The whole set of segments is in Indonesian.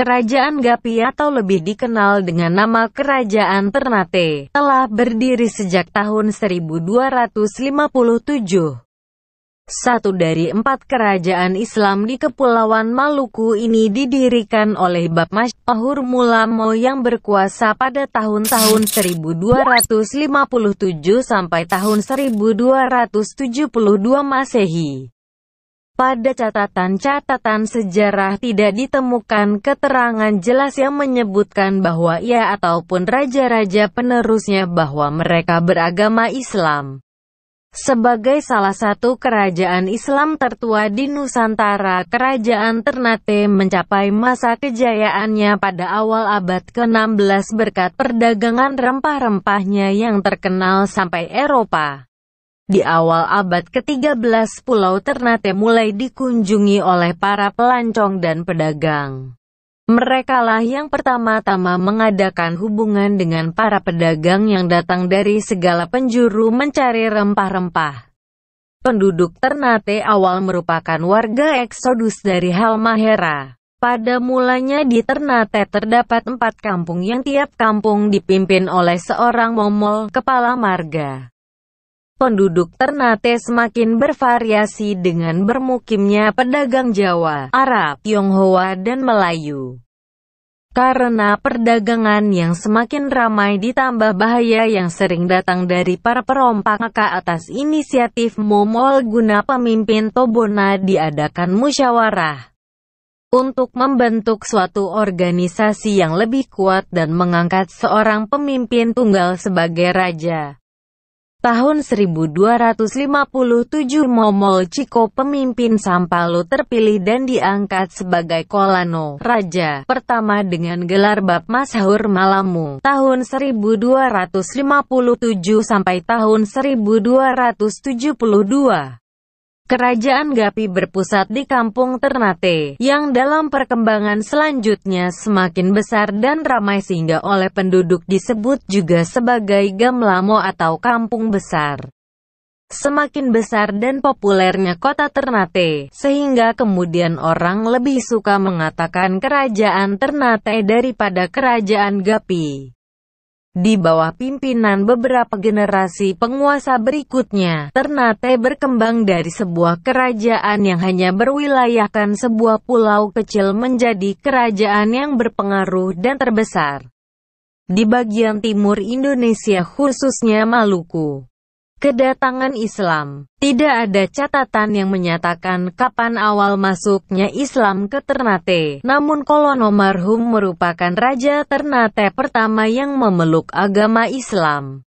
Kerajaan Gapi atau lebih dikenal dengan nama Kerajaan Ternate, telah berdiri sejak tahun 1257. Satu dari 4 kerajaan Islam di Kepulauan Maluku ini didirikan oleh Bab Maspahur Mulamo yang berkuasa pada tahun-tahun 1257 sampai tahun 1272 Masehi. Pada catatan-catatan sejarah tidak ditemukan keterangan jelas yang menyebutkan bahwa ia ataupun raja-raja penerusnya bahwa mereka beragama Islam. Sebagai salah satu kerajaan Islam tertua di Nusantara, Kerajaan Ternate mencapai masa kejayaannya pada awal abad ke-16 berkat perdagangan rempah-rempahnya yang terkenal sampai Eropa. Di awal abad ke-13 Pulau Ternate mulai dikunjungi oleh para pelancong dan pedagang. Merekalah yang pertama-tama mengadakan hubungan dengan para pedagang yang datang dari segala penjuru mencari rempah-rempah. Penduduk Ternate awal merupakan warga eksodus dari Halmahera. Pada mulanya di Ternate terdapat 4 kampung yang tiap kampung dipimpin oleh seorang Momol, kepala marga. Penduduk Ternate semakin bervariasi dengan bermukimnya pedagang Jawa, Arab, Tionghoa, dan Melayu. Karena perdagangan yang semakin ramai ditambah bahaya yang sering datang dari para perompak, maka atas inisiatif Momol guna pemimpin Tobona diadakan musyawarah untuk membentuk suatu organisasi yang lebih kuat dan mengangkat seorang pemimpin tunggal sebagai raja. Tahun 1257 Momol Ciko pemimpin Sampalo terpilih dan diangkat sebagai Kolano, raja pertama dengan gelar Bab Maspahur Mulamo. Tahun 1257 sampai tahun 1272. Kerajaan Gapi berpusat di kampung Ternate, yang dalam perkembangan selanjutnya semakin besar dan ramai sehingga oleh penduduk disebut juga sebagai Gamlamo atau Kampung Besar. Semakin besar dan populernya kota Ternate, sehingga kemudian orang lebih suka mengatakan Kerajaan Ternate daripada Kerajaan Gapi. Di bawah pimpinan beberapa generasi penguasa berikutnya, Ternate berkembang dari sebuah kerajaan yang hanya berwilayahkan sebuah pulau kecil menjadi kerajaan yang berpengaruh dan terbesar di bagian timur Indonesia, khususnya Maluku. Kedatangan Islam. Tidak ada catatan yang menyatakan kapan awal masuknya Islam ke Ternate, namun Kolono Marhum merupakan raja Ternate pertama yang memeluk agama Islam.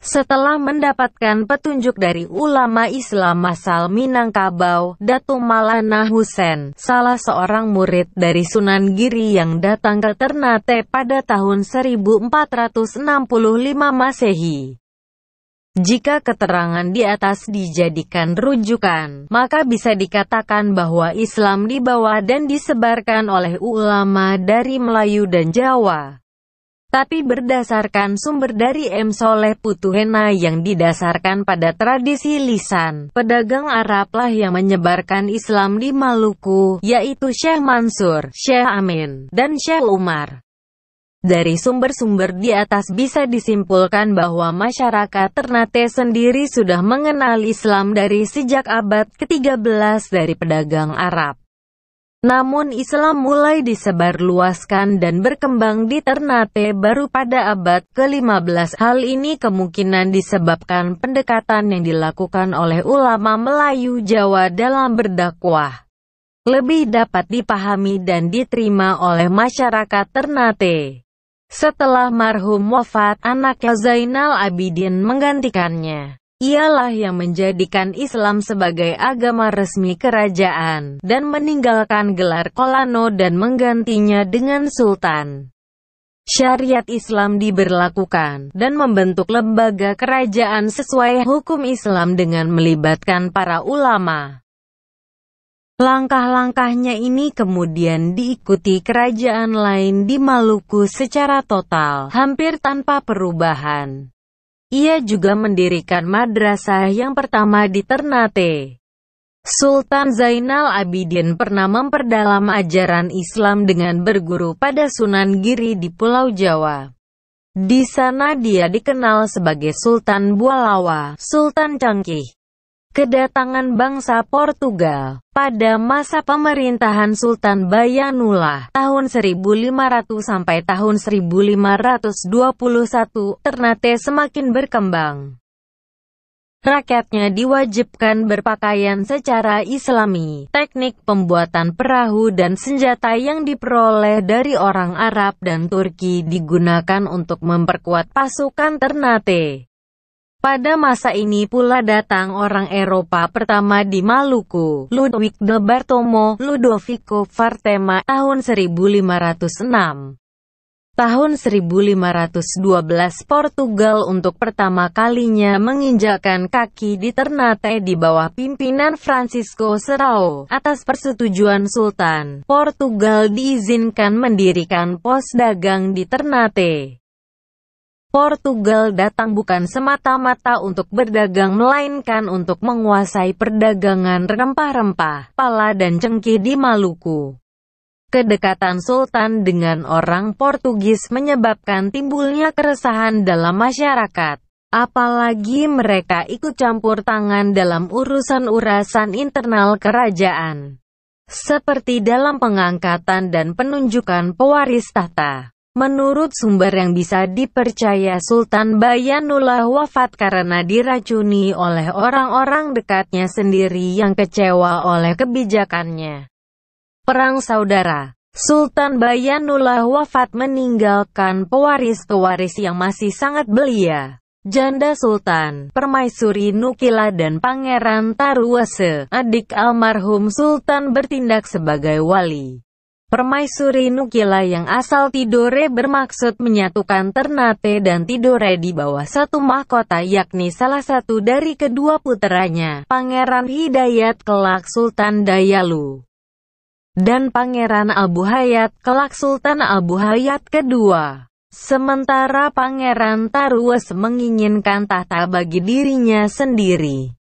Setelah mendapatkan petunjuk dari ulama Islam asal Minangkabau, Datu Malana Hussein, salah seorang murid dari Sunan Giri yang datang ke Ternate pada tahun 1465 Masehi. Jika keterangan di atas dijadikan rujukan, maka bisa dikatakan bahwa Islam dibawa dan disebarkan oleh ulama dari Melayu dan Jawa. Tapi berdasarkan sumber dari M. Soleh Putuhena yang didasarkan pada tradisi lisan, pedagang Arablah yang menyebarkan Islam di Maluku, yaitu Syekh Mansur, Syekh Amin, dan Syekh Umar. Dari sumber-sumber di atas bisa disimpulkan bahwa masyarakat Ternate sendiri sudah mengenal Islam dari sejak abad ke-13 dari pedagang Arab. Namun Islam mulai disebarluaskan dan berkembang di Ternate baru pada abad ke-15. Hal ini kemungkinan disebabkan pendekatan yang dilakukan oleh ulama Melayu Jawa dalam berdakwah lebih dapat dipahami dan diterima oleh masyarakat Ternate. Setelah marhum wafat, anaknya Zainal Abidin menggantikannya. Ialah yang menjadikan Islam sebagai agama resmi kerajaan, dan meninggalkan gelar Kolano dan menggantinya dengan Sultan. Syariat Islam diberlakukan, dan membentuk lembaga kerajaan sesuai hukum Islam dengan melibatkan para ulama. Langkah-langkahnya ini kemudian diikuti kerajaan lain di Maluku secara total, hampir tanpa perubahan. Ia juga mendirikan madrasah yang pertama di Ternate. Sultan Zainal Abidin pernah memperdalam ajaran Islam dengan berguru pada Sunan Giri di Pulau Jawa. Di sana dia dikenal sebagai Sultan Bualawa, Sultan Cangkih. Kedatangan bangsa Portugal pada masa pemerintahan Sultan Bayanulla tahun 1500 sampai tahun 1521, Ternate semakin berkembang. Rakyatnya diwajibkan berpakaian secara Islami. Teknik pembuatan perahu dan senjata yang diperoleh dari orang Arab dan Turki digunakan untuk memperkuat pasukan Ternate. Pada masa ini pula datang orang Eropa pertama di Maluku, Ludwig de Bartolomeo Ludovico Vartema tahun 1506. Tahun 1512 Portugal untuk pertama kalinya menginjakkan kaki di Ternate di bawah pimpinan Francisco Serrao. Atas persetujuan Sultan, Portugal diizinkan mendirikan pos dagang di Ternate. Portugal datang bukan semata-mata untuk berdagang melainkan untuk menguasai perdagangan rempah-rempah, pala dan cengkih di Maluku. Kedekatan Sultan dengan orang Portugis menyebabkan timbulnya keresahan dalam masyarakat. Apalagi mereka ikut campur tangan dalam urusan-urusan internal kerajaan. Seperti dalam pengangkatan dan penunjukan pewaris tahta. Menurut sumber yang bisa dipercaya, Sultan Bayanulla wafat karena diracuni oleh orang-orang dekatnya sendiri yang kecewa oleh kebijakannya. Perang Saudara. Sultan Bayanulla wafat meninggalkan pewaris-pewaris yang masih sangat belia. Janda Sultan, Permaisuri Nukila dan Pangeran Taruwase, adik almarhum Sultan bertindak sebagai wali. Permaisuri Nukila yang asal Tidore bermaksud menyatukan Ternate dan Tidore di bawah satu mahkota, yakni salah satu dari kedua puteranya, Pangeran Hidayat kelak Sultan Dayalu, dan Pangeran Abu Hayat kelak Sultan Abu Hayat kedua. Sementara Pangeran Taruwase menginginkan tahta bagi dirinya sendiri.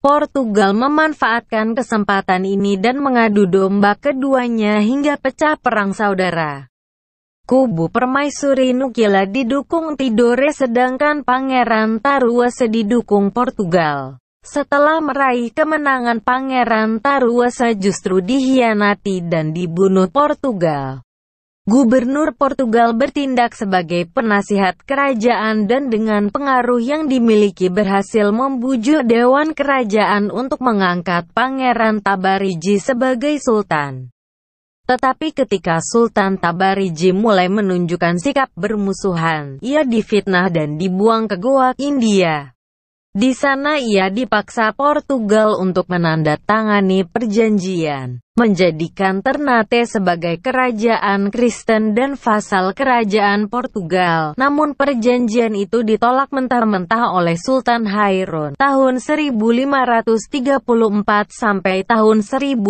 Portugal memanfaatkan kesempatan ini dan mengadu domba keduanya hingga pecah Perang Saudara. Kubu Permaisuri Nukila didukung Tidore sedangkan Pangeran Taruwase didukung Portugal. Setelah meraih kemenangan, Pangeran Taruwase justru dikhianati dan dibunuh Portugal. Gubernur Portugal bertindak sebagai penasihat kerajaan dan dengan pengaruh yang dimiliki berhasil membujuk Dewan Kerajaan untuk mengangkat Pangeran Tabarigi sebagai sultan. Tetapi ketika Sultan Tabarigi mulai menunjukkan sikap bermusuhan, ia difitnah dan dibuang ke Goa, India. Di sana ia dipaksa Portugal untuk menandatangani perjanjian, menjadikan Ternate sebagai kerajaan Kristen dan vasal kerajaan Portugal. Namun perjanjian itu ditolak mentah-mentah oleh Sultan Khairun tahun 1534 sampai tahun 1570.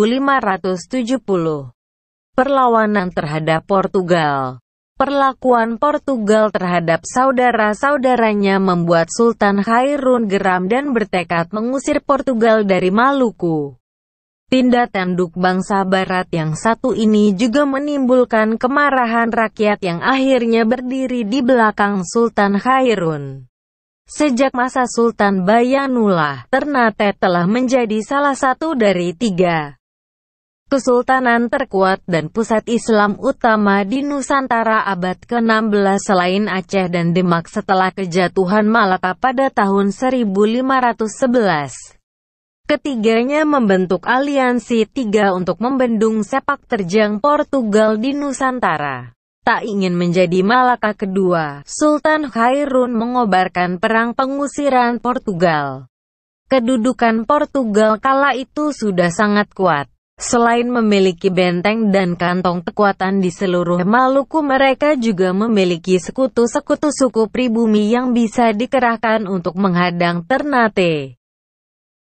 Perlawanan terhadap Portugal. Perlakuan Portugal terhadap saudara-saudaranya membuat Sultan Khairun geram dan bertekad mengusir Portugal dari Maluku. Tindak tanduk bangsa Barat yang satu ini juga menimbulkan kemarahan rakyat yang akhirnya berdiri di belakang Sultan Khairun. Sejak masa Sultan Bayanulla, Ternate telah menjadi salah satu dari tiga kesultanan terkuat dan pusat Islam utama di Nusantara abad ke-16 selain Aceh dan Demak setelah kejatuhan Malaka pada tahun 1511. Ketiganya membentuk aliansi tiga untuk membendung sepak terjang Portugal di Nusantara. Tak ingin menjadi Malaka kedua, Sultan Khairun mengobarkan perang pengusiran Portugal. Kedudukan Portugal kala itu sudah sangat kuat. Selain memiliki benteng dan kantong kekuatan di seluruh Maluku, mereka juga memiliki sekutu-sekutu suku pribumi yang bisa dikerahkan untuk menghadang Ternate.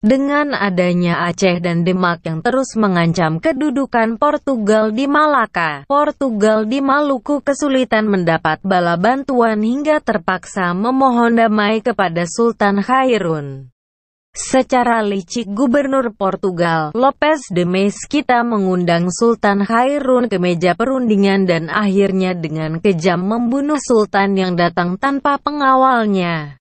Dengan adanya Aceh dan Demak yang terus mengancam kedudukan Portugal di Malaka, Portugal di Maluku kesulitan mendapat bala bantuan hingga terpaksa memohon damai kepada Sultan Khairun. Secara licik Gubernur Portugal, Lopes de Mesquita mengundang Sultan Khairun ke meja perundingan dan akhirnya dengan kejam membunuh Sultan yang datang tanpa pengawalnya.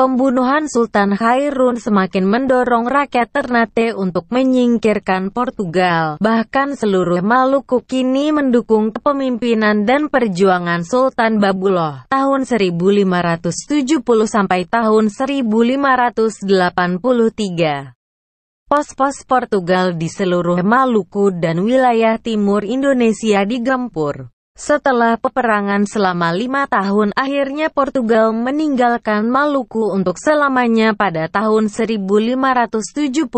Pembunuhan Sultan Khairun semakin mendorong rakyat Ternate untuk menyingkirkan Portugal. Bahkan seluruh Maluku kini mendukung kepemimpinan dan perjuangan Sultan Babullah tahun 1570 sampai tahun 1583. Pos-pos Portugal di seluruh Maluku dan wilayah timur Indonesia digempur. Setelah peperangan selama 5 tahun, akhirnya Portugal meninggalkan Maluku untuk selamanya pada tahun 1575.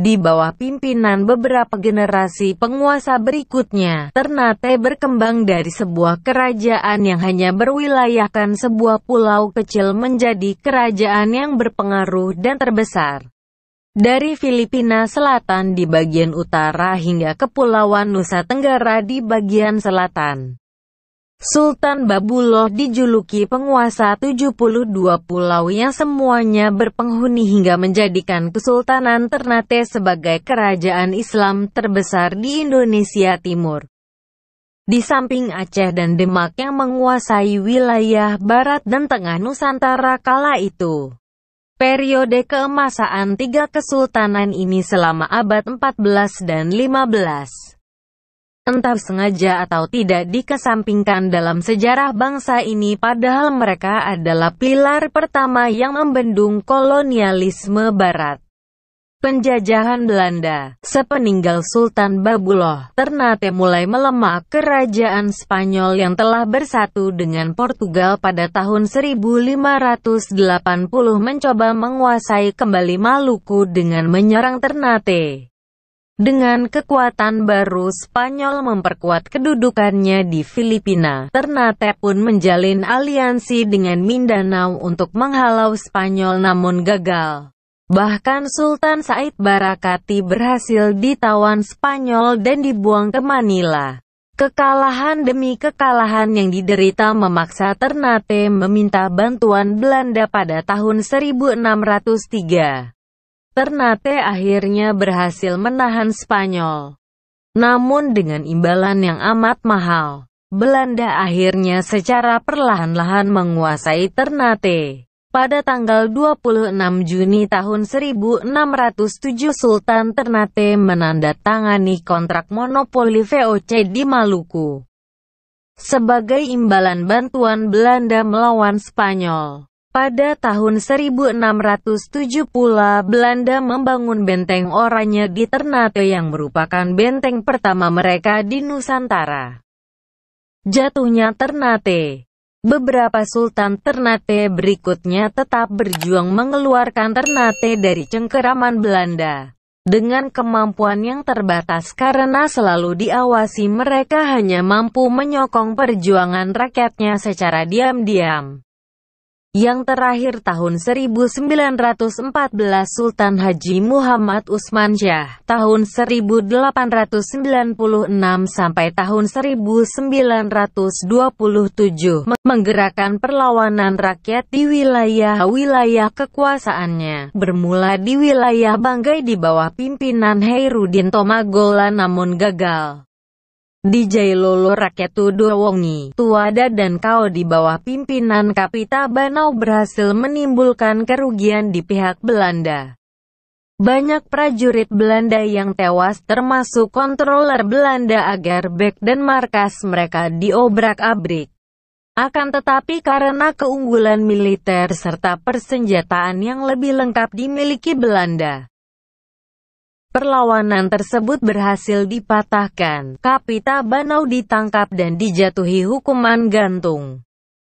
Di bawah pimpinan beberapa generasi penguasa berikutnya, Ternate berkembang dari sebuah kerajaan yang hanya berwilayahkan sebuah pulau kecil menjadi kerajaan yang berpengaruh dan terbesar. Dari Filipina Selatan di bagian utara hingga Kepulauan Nusa Tenggara di bagian selatan. Sultan Babullah dijuluki penguasa 72 pulau yang semuanya berpenghuni hingga menjadikan Kesultanan Ternate sebagai kerajaan Islam terbesar di Indonesia Timur. Di samping Aceh dan Demak yang menguasai wilayah barat dan tengah Nusantara kala itu. Periode keemasan 3 kesultanan ini selama abad 14 dan 15. Entah sengaja atau tidak dikesampingkan dalam sejarah bangsa ini, padahal mereka adalah pilar pertama yang membendung kolonialisme barat. Penjajahan Belanda. Sepeninggal Sultan Babullah, Ternate mulai melemah. Kerajaan Spanyol yang telah bersatu dengan Portugal pada tahun 1580 mencoba menguasai kembali Maluku dengan menyerang Ternate. Dengan kekuatan baru, Spanyol memperkuat kedudukannya di Filipina. Ternate pun menjalin aliansi dengan Mindanao untuk menghalau Spanyol namun gagal. Bahkan Sultan Said Barakati berhasil ditawan Spanyol dan dibuang ke Manila. Kekalahan demi kekalahan yang diderita memaksa Ternate meminta bantuan Belanda pada tahun 1603. Ternate akhirnya berhasil menahan Spanyol. Namun dengan imbalan yang amat mahal, Belanda akhirnya secara perlahan-lahan menguasai Ternate. Pada tanggal 26 Juni tahun 1607 Sultan Ternate menandatangani kontrak monopoli VOC di Maluku. Sebagai imbalan bantuan Belanda melawan Spanyol. Pada tahun 1607 pula Belanda membangun benteng oranye di Ternate yang merupakan benteng pertama mereka di Nusantara. Jatuhnya Ternate. Beberapa Sultan Ternate berikutnya tetap berjuang mengeluarkan Ternate dari cengkeraman Belanda. Dengan kemampuan yang terbatas karena selalu diawasi, mereka hanya mampu menyokong perjuangan rakyatnya secara diam-diam. Yang terakhir tahun 1914 Sultan Haji Muhammad Usman Syah, tahun 1896 sampai tahun 1927, menggerakkan perlawanan rakyat di wilayah-wilayah kekuasaannya. Bermula di wilayah Banggai di bawah pimpinan Hairudin Tomagola namun gagal. Di Jailolo rakyat Tudowongi, Tuada dan Kao di bawah pimpinan Kapita Banau berhasil menimbulkan kerugian di pihak Belanda. Banyak prajurit Belanda yang tewas termasuk kontroler Belanda Agerbek dan markas mereka diobrak-abrik. Akan tetapi karena keunggulan militer serta persenjataan yang lebih lengkap dimiliki Belanda, perlawanan tersebut berhasil dipatahkan. Kapita Banau ditangkap dan dijatuhi hukuman gantung.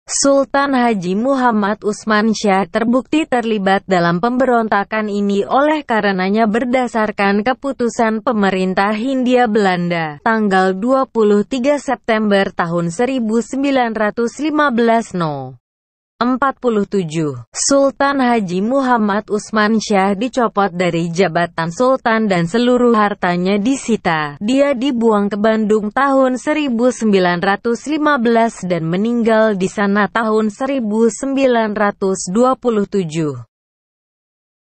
Sultan Haji Muhammad Usman Syah terbukti terlibat dalam pemberontakan ini, oleh karenanya berdasarkan keputusan pemerintah Hindia Belanda tanggal 23 September tahun 1915 No. 47. Sultan Haji Muhammad Usman Syah dicopot dari jabatan Sultan dan seluruh hartanya disita. Dia dibuang ke Bandung tahun 1915 dan meninggal di sana tahun 1927.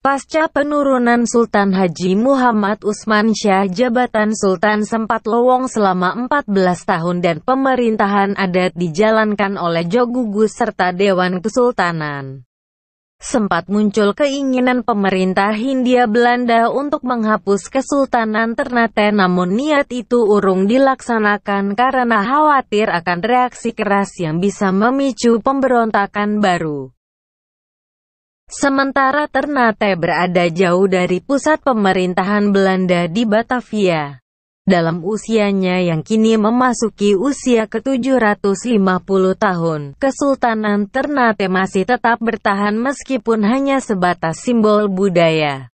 Pasca penurunan Sultan Haji Muhammad Usman Syah, jabatan Sultan sempat lowong selama 14 tahun dan pemerintahan adat dijalankan oleh Jogugus serta Dewan Kesultanan. Sempat muncul keinginan pemerintah Hindia Belanda untuk menghapus Kesultanan Ternate, namun niat itu urung dilaksanakan karena khawatir akan reaksi keras yang bisa memicu pemberontakan baru. Sementara Ternate berada jauh dari pusat pemerintahan Belanda di Batavia. Dalam usianya yang kini memasuki usia ke-750 tahun, Kesultanan Ternate masih tetap bertahan meskipun hanya sebatas simbol budaya.